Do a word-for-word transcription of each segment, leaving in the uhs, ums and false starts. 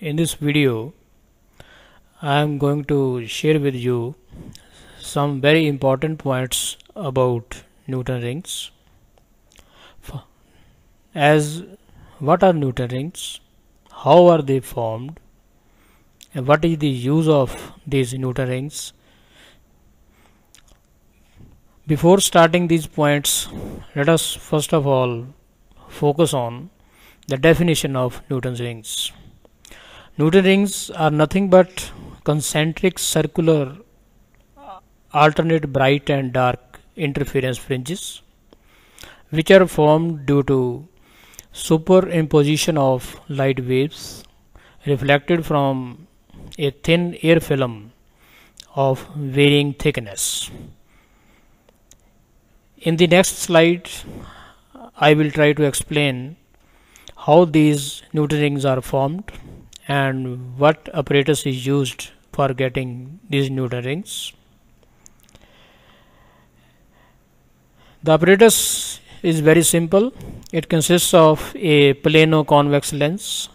In this video, I am going to share with you some very important points about Newton rings. As what are Newton rings, how are they formed, and what is the use of these Newton rings. Before starting these points, let us first of all focus on the definition of Newton's rings. Newton rings are nothing but concentric circular alternate bright and dark interference fringes which are formed due to superimposition of light waves reflected from a thin air film of varying thickness. In the next slide, I will try to explain how these Newton rings are formed and what apparatus is used for getting these Newton rings. The apparatus is very simple. It consists of a plano-convex lens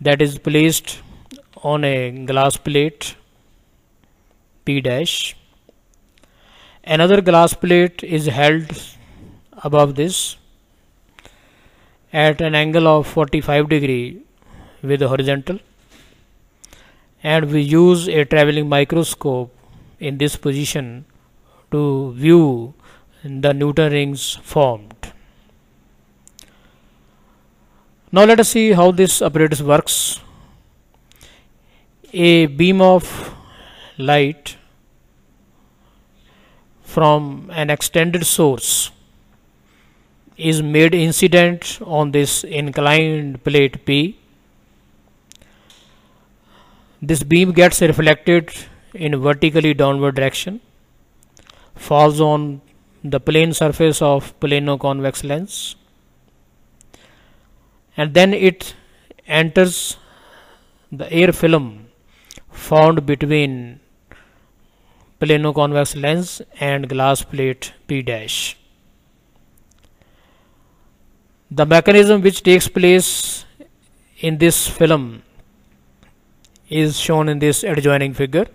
that is placed on a glass plate P dash. Another glass plate is held above this at an angle of forty-five degree with the horizontal, and we use a traveling microscope in this position to view the Newton rings formed. Now let us see how this apparatus works. A beam of light from an extended source is made incident on this inclined plate P. This beam gets reflected in vertically downward direction, falls on the plane surface of plano-convex lens, and then it enters the air film formed between plano-convex lens and glass plate P dash. The mechanism which takes place in this film is shown in this adjoining figure.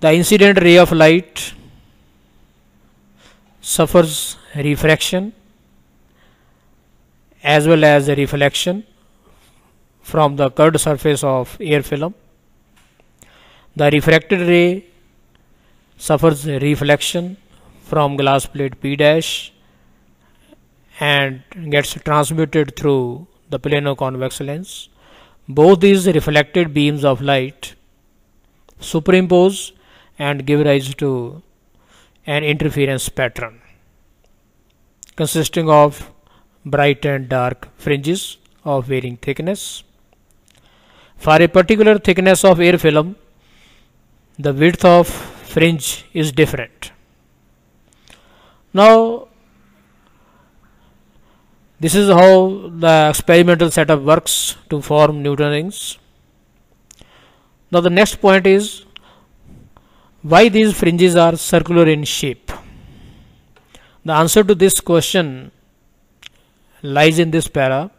The incident ray of light suffers refraction as well as a reflection from the curved surface of air film. The refracted ray suffers reflection from glass plate P dash and gets transmitted through the plano-convex lens. Both these reflected beams of light superimpose and give rise to an interference pattern consisting of bright and dark fringes of varying thickness. For a particular thickness of air film, the width of fringe is different. Now, this is how the experimental setup works to form Newton rings. Now, the next point is why these fringes are circular in shape. The answer to this question lies in this para.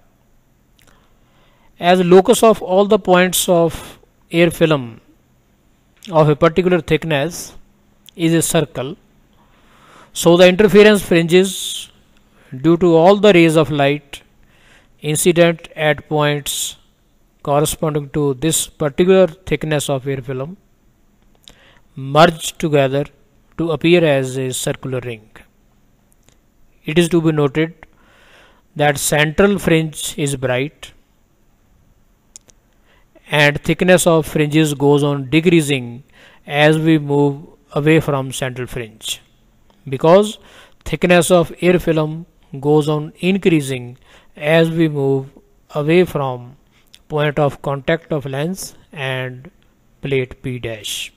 As locus of all the points of air film of a particular thickness is a circle, so the interference fringes due to all the rays of light incident at points corresponding to this particular thickness of air film merge together to appear as a circular ring. It is to be noted that central fringe is bright and thickness of fringes goes on decreasing as we move away from central fringe, because thickness of air film goes on increasing as we move away from point of contact of lens and plate P dash.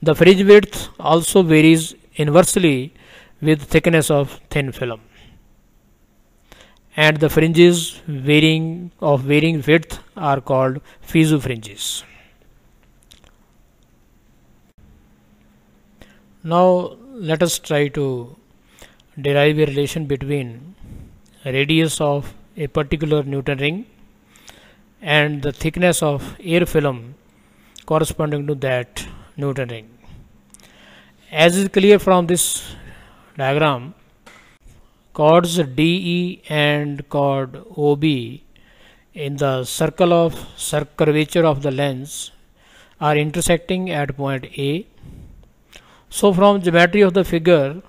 The fringe width also varies inversely with thickness of thin film, and the fringes varying of varying width are called Fizeau fringes. Now let us try to derive a relation between radius of a particular Newton ring and the thickness of air film corresponding to that Newton ring. As is clear from this diagram, chords D E and chord O B in the circle of curvature of the lens are intersecting at point A. So from geometry of the figure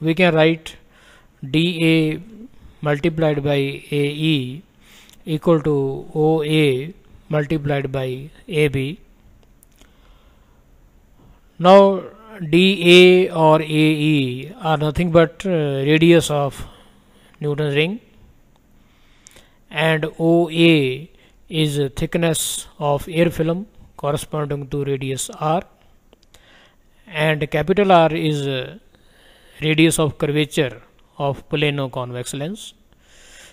we can write D A multiplied by A E equal to O A multiplied by A B. Now D A or A E are nothing but uh, radius of Newton's ring, and O A is a thickness of air film corresponding to radius R, and capital R is uh, radius of curvature of plano-convex lens.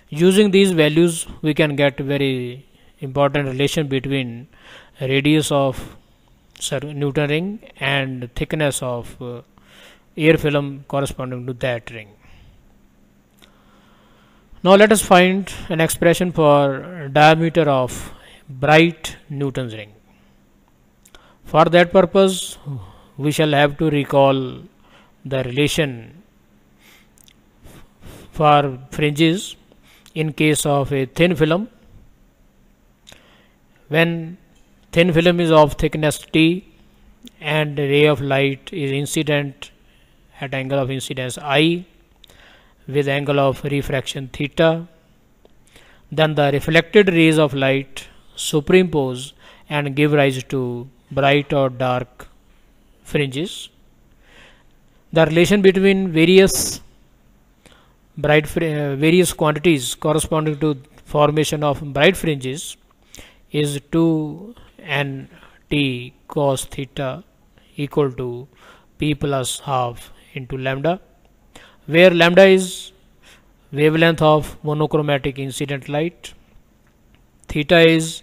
Using these values we can get very important relation between radius of Newton ring and thickness of uh, air film corresponding to that ring. Now let us find an expression for diameter of bright Newton's ring. For that purpose we shall have to recall the relation for fringes in case of a thin film. When thin film is of thickness T and ray of light is incident at angle of incidence I with angle of refraction theta, then the reflected rays of light superimpose and give rise to bright or dark fringes. The relation between various bright uh, various quantities corresponding to formation of bright fringes is two n t cos theta equal to p plus half into lambda, where lambda is wavelength of monochromatic incident light, theta is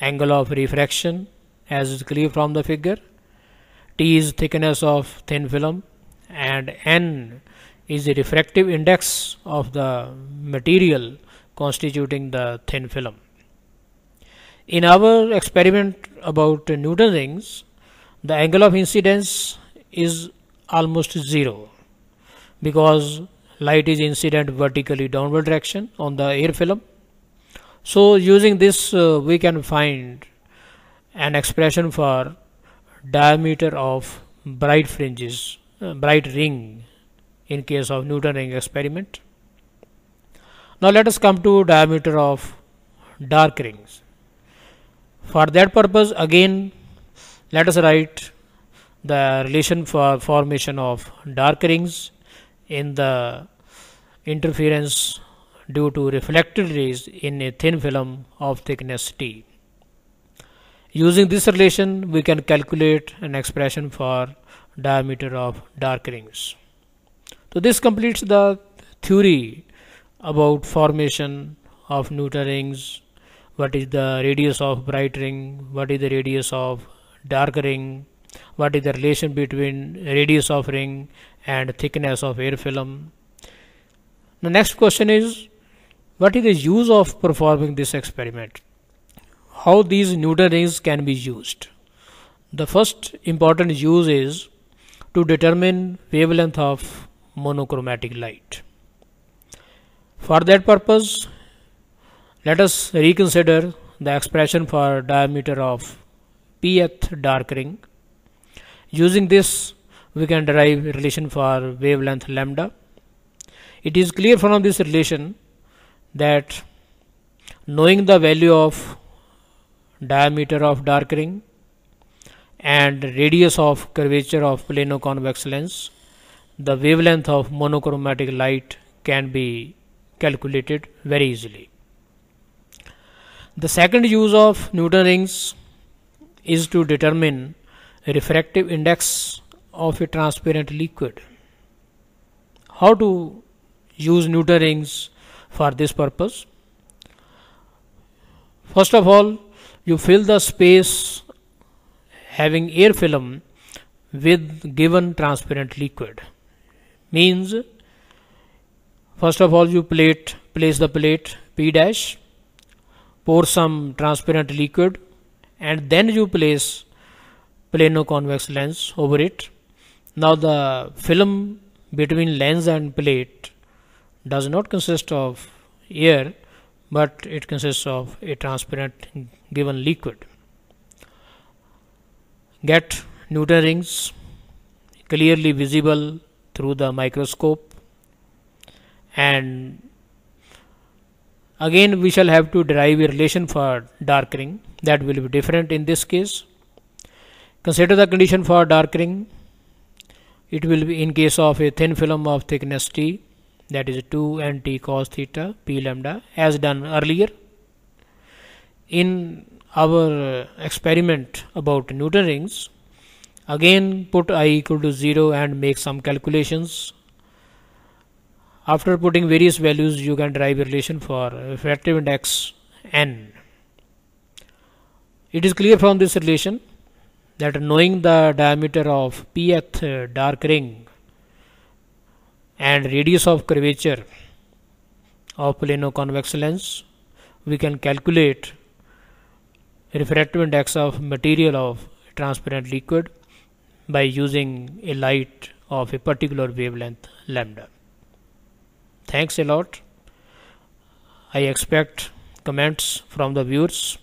angle of refraction as is clear from the figure, T is thickness of thin film, and N is the refractive index of the material constituting the thin film. In our experiment about Newton rings, the angle of incidence is almost zero because light is incident vertically downward direction on the air film. So using this uh, we can find an expression for diameter of bright fringes, uh, bright ring in case of Newton ring experiment. Now let us come to diameter of dark rings. For that purpose again let us write the relation for formation of dark rings in the interference due to reflected rays in a thin film of thickness T. Using this relation we can calculate an expression for diameter of dark rings. So this completes the theory about formation of Newton rings, what is the radius of bright ring, what is the radius of dark ring, what is the relation between radius of ring and thickness of air film. The next question is, what is the use of performing this experiment? How these Newton rings can be used? The first important use is to determine wavelength of monochromatic light. For that purpose, let us reconsider the expression for diameter of pth dark ring. Using this, we can derive relation for wavelength lambda. It is clear from this relation that knowing the value of diameter of dark ring and radius of curvature of plano-convex lens, the wavelength of monochromatic light can be calculated very easily. The second use of Newton rings is to determine refractive index of a transparent liquid. How to use Newton rings for this purpose? First of all, you fill the space having air film with given transparent liquid. Means First of all, you plate place the plate P dash, pour some transparent liquid, and then you place plano-convex lens over it. Now the film between lens and plate does not consist of air, but it consists of a transparent given liquid. Get Newton rings clearly visible through the microscope, and again we shall have to derive a relation for dark ring that will be different in this case. Consider the condition for dark ring. It will be in case of a thin film of thickness T, that is two n t cos theta p lambda, as done earlier. In our experiment about Newton rings, again put I equal to zero and make some calculations. After putting various values, you can derive a relation for refractive index n. It is clear from this relation that knowing the diameter of pth dark ring and radius of curvature of plano-convex lens, we can calculate refractive index of material of transparent liquid by using a light of a particular wavelength lambda. Thanks a lot. I expect comments from the viewers,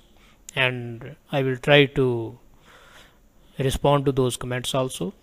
and I will try to respond to those comments also.